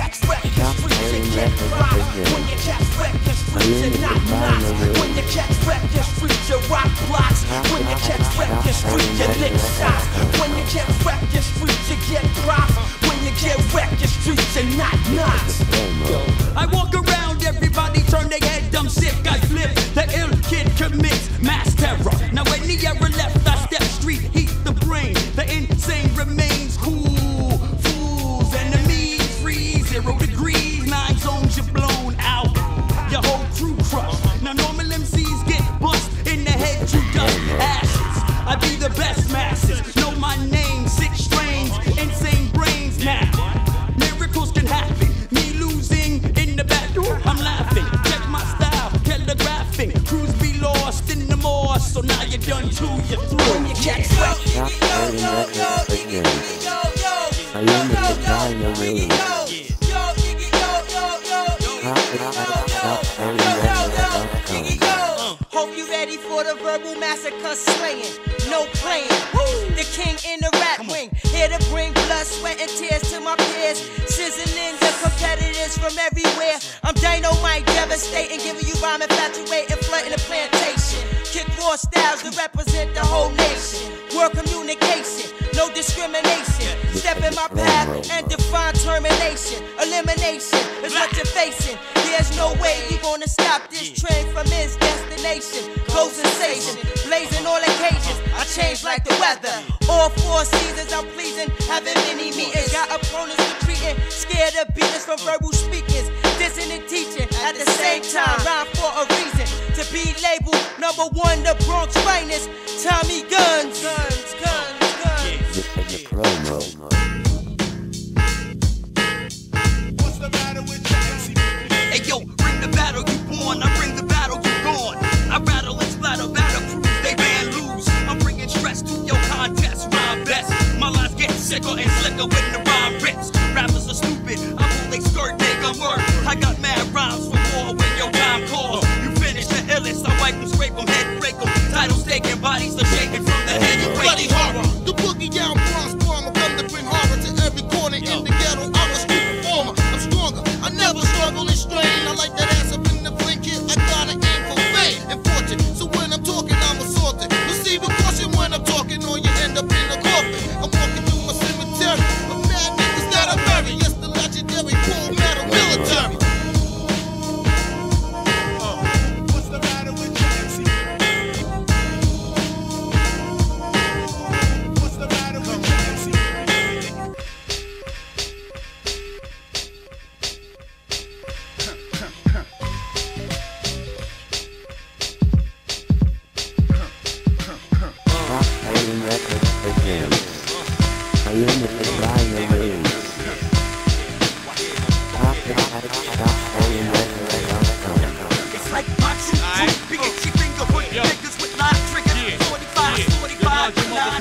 checks wreck is freezing, kick rock. When your checks wreck is freezing, knock knots. When your checks wreck is freezing, rock blocks. When your checks wreck is freezing, lick shots. When your checks wreck is freezing, get dropped. When you get wrecked, your streets and not knots. I walk around, everybody turn their head, I'm sick, I flip. The ill kid commits mass terror. Now when the error left, I step street, heat the brain. The insane remains cool. So now you're done too, you're through. When your checks wreck, hope you ready for the verbal massacre slaying. No playing, the king in the rap ring, here to bring blood, sweat, and tears to my peers. Sizzling the competitors from everywhere. I'm dynamite, devastating, giving you rhyme, infatuating, flooding the plantation. Kick raw styles to represent the whole nation. World communication, no discrimination. Step in my path and define termination. Elimination is what you're facing. There's no way you're gonna stop this train from its destination. Go sensation, blazing all occasions. I change like the weather. All four seasons I'm pleasing, having many meetings. Got opponents retreating, scared of beatings from verbal speakers. Dissing and teaching at the same time. Rhyme for a reason. To be labeled number one, the Bronx finest, Tommy Guns. What's the matter with Jackson? Hey yo, bring the battle, you born. I bring the battle, you gone. I rattle and splatter, battle crew, they band lose. I'm bringing stress to your contest, rhyme best. My lines get sicker and slicker when the rhyme rips. Rappers are stupid, I pull they skirt, nigga work. I got mad rhymes for war when your rhyme calls. I wipe them, scrape them, head break them. Titles taken, bodies are shaking from the head. Bloody horror, the boogie down Bronx bomber. Come to bring horror to every corner in the ghetto. I'm a street performer, I'm stronger. I never struggle and strain. I like that ass up in the blink here. I gotta aim for fame and fortune. So when I'm talking, I'm assaulted. Receive a caution when I'm talking, or you end up in a coffin. I'm walking through my cemetery with mad niggas that I bury. Yes, the legendary cold metal military. It's like boxing, Pikachu finger point niggas with live triggers. 45, 45,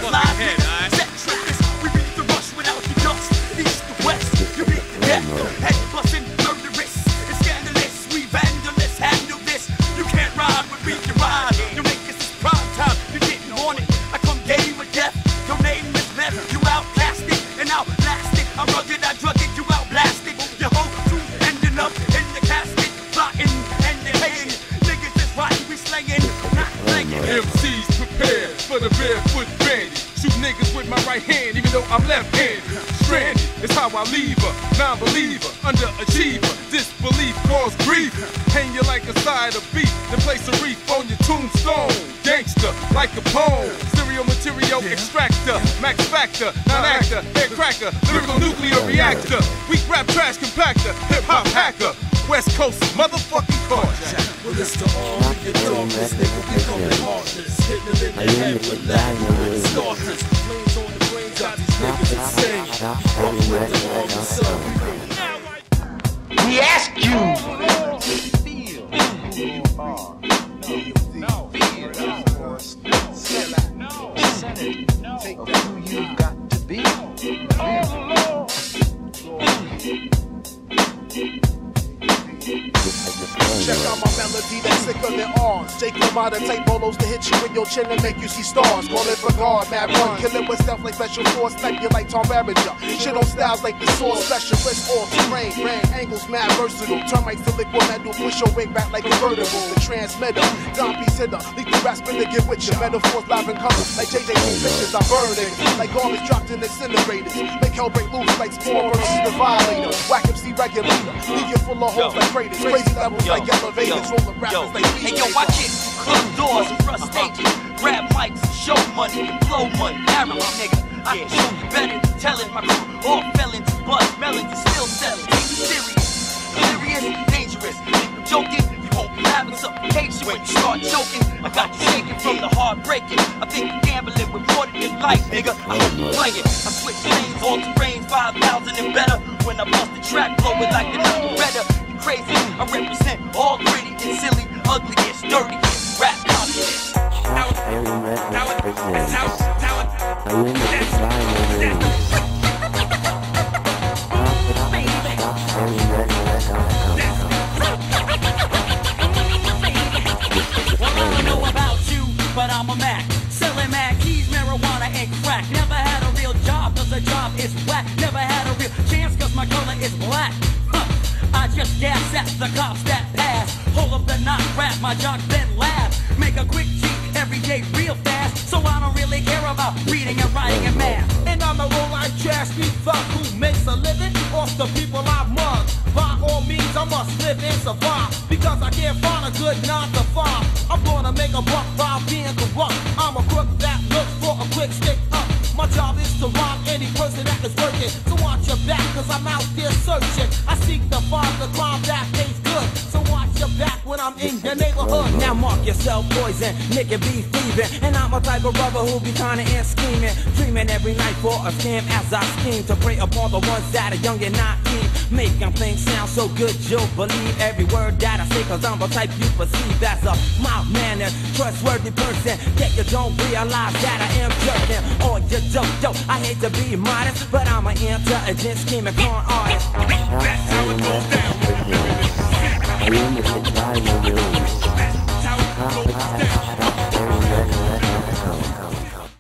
live niggas. Set trackers, we beat the rush without the dust. East to west, you beat the death. Head busting, murderous, it's scandalous. We vandalists, handle this. You can't ride when we can ride. You make this is prime time, you getting on it. I come game with death, your name is left. You outcast it and outlast it. I'm rugged, I drug it, you outlast it. Your whole crew ending up in the casket. Plotting and delaying, niggas is rotten, we slaying, not playing. MCs prepare for the barefoot bandit. Shoot niggas with my right hand, even though I'm left-handed. Stranded, it's how I leave her. Non-believer, underachiever, disbelief cause grief. Hang you like a side of beef, then place a reef on your tombstone. Gangster, like a pole. Serial material extractor, max factor, non-actor, head cracker, lyrical nuclear reactor. Weak rap trash compactor, hip-hop hacker. West Coast motherfucking carjack. Well, it's the all your darkness, nigga, we call it heartless. Hitting it in the head with laughter, starters. Flames on the brain, got these niggas insane. Fuck with the all the sun. We ask you, take who you got to be. Check out my melody, that's the thicker than ours. Jake LaMotta take bolos to hit you in your chin and make you see stars. Call it for God, mad run. Kill it with stuff like special force, snipe you like Tom Berenger. Shit on styles like the source, specialist all terrain. Angles mad versatile. Termites to liquid metal, push your wig back like a vertical. The transmitter, Dompi's hitter, leave the rap spinner, get with your metaphors live in color. Like JJ pictures, I burn it. Like garbage dropped in incinerators. Make hell break loose like Spawn versus the Violator. Whack MC regulator, leave you full of holes like craters. Crazy levels like elevators, rolling rappers like beats. Hey yo, watch it, closed doors, front stages. Grab mics, show money, blow money, arrow nigga. I can show you better than telling my crew. All felons, buzz, melons, and still selling. Take it serious, delirious, dangerous. Think I'm joking, you won't be having suffocation when you start choking. I got you shaking from the heartbreaking. I think you're gambling with more than your life, nigga. I hope you play it. I switch lanes, all terrain, 5,000 and better. When I bust the track, blow it like the nothing better. Crazy, I represent all gritty and silly, ugliest, dirtiest rap content. I'm in the design of it. Gas at the cops that pass. Whole of the knock rap, my jock then laugh. Make a quick cheat every day real fast. So I don't really care about reading and writing and math. And on the roll I trash me fuck who makes a living off the people I mug. By all means I must live and survive, because I can't find a good 9 to 5. I'm gonna make a buck by being corrupt. I'm a crook that looks for a quick stick up. My job is to rob any person that is working. So watch your back, cause I'm out there searching. I seek to find the crime that tastes good. So watch your back when I'm in your neighborhood. Now mark yourself poison, nigga be thieving. And I'm a type of brother who be kinda in scheming. Dreaming every night for a scam as I scheme. To prey upon the ones that are young and naive. Making things sound so good you'll believe every word that I say, cause I'm the type you perceive as a mild-mannered, trustworthy person. Yet you don't realize that I am jerking on your dope. I hate to be modest, but I'm an intelligent scheming con artist.